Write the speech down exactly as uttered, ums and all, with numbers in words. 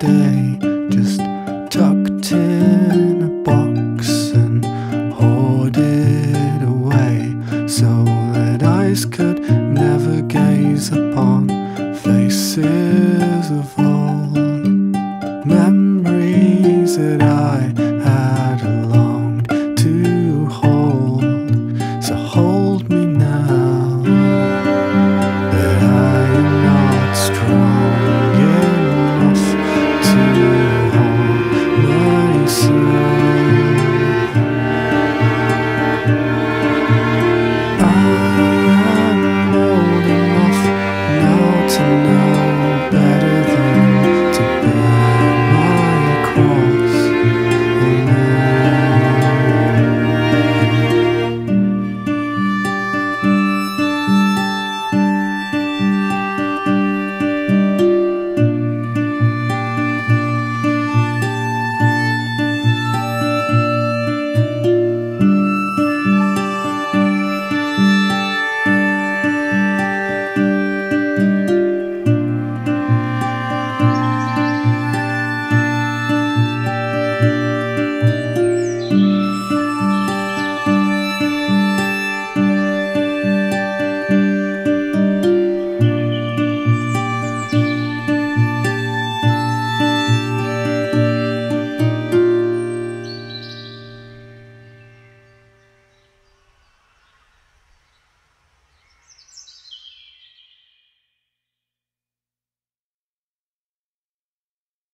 day, just tucked in a box and hoarded away, so that eyes could never gaze upon faces of old memories that I